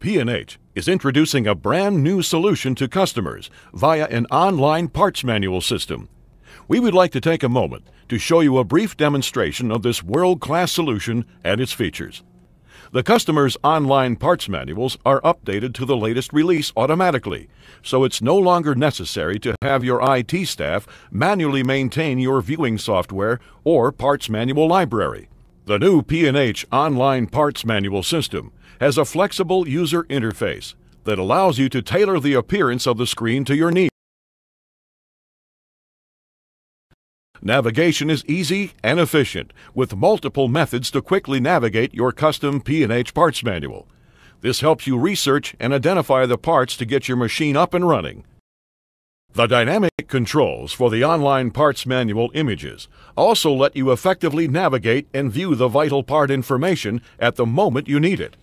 P&H is introducing a brand new solution to customers via an online parts manual system. We would like to take a moment to show you a brief demonstration of this world-class solution and its features. The customer's online parts manuals are updated to the latest release automatically, so it's no longer necessary to have your IT staff manually maintain your viewing software or parts manual library. The new P&H online parts manual system has a flexible user interface that allows you to tailor the appearance of the screen to your needs. Navigation is easy and efficient, with multiple methods to quickly navigate your custom P&H parts manual. This helps you research and identify the parts to get your machine up and running. The dynamic controls for the online parts manual images also let you effectively navigate and view the vital part information at the moment you need it.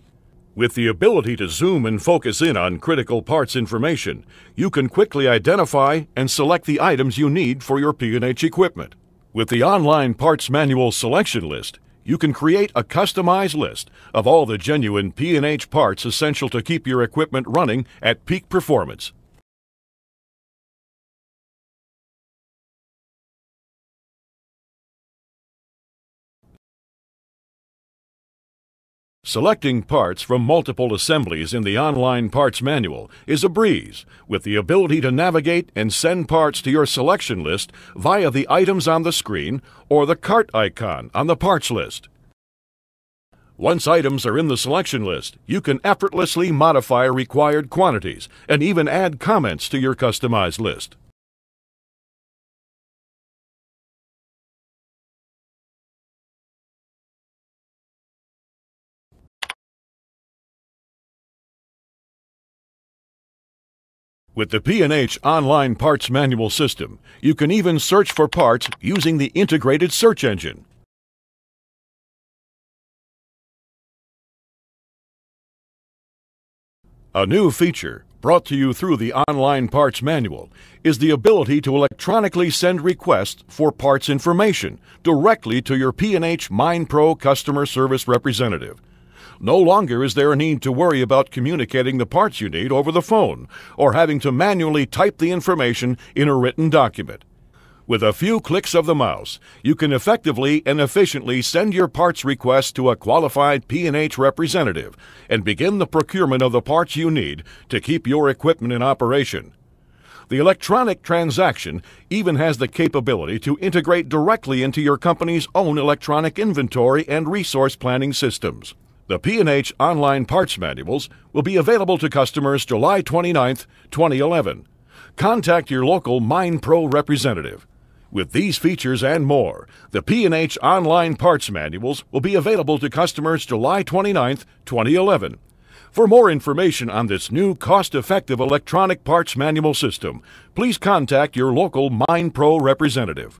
With the ability to zoom and focus in on critical parts information, you can quickly identify and select the items you need for your P&H equipment. With the online parts manual selection list, you can create a customized list of all the genuine P&H parts essential to keep your equipment running at peak performance. Selecting parts from multiple assemblies in the online parts manual is a breeze, with the ability to navigate and send parts to your selection list via the items on the screen or the cart icon on the parts list. Once items are in the selection list, you can effortlessly modify required quantities and even add comments to your customized list. With the P&H online parts manual system, you can even search for parts using the integrated search engine. A new feature brought to you through the online parts manual is the ability to electronically send requests for parts information directly to your P&H MinePro customer service representative. No longer is there a need to worry about communicating the parts you need over the phone or having to manually type the information in a written document. With a few clicks of the mouse, you can effectively and efficiently send your parts request to a qualified P&H representative and begin the procurement of the parts you need to keep your equipment in operation. The electronic transaction even has the capability to integrate directly into your company's own electronic inventory and resource planning systems. The P&H online parts manuals will be available to customers July 29, 2011. Contact your local MinePro representative. With these features and more, the P&H online parts manuals will be available to customers July 29, 2011. For more information on this new cost-effective electronic parts manual system, please contact your local MinePro representative.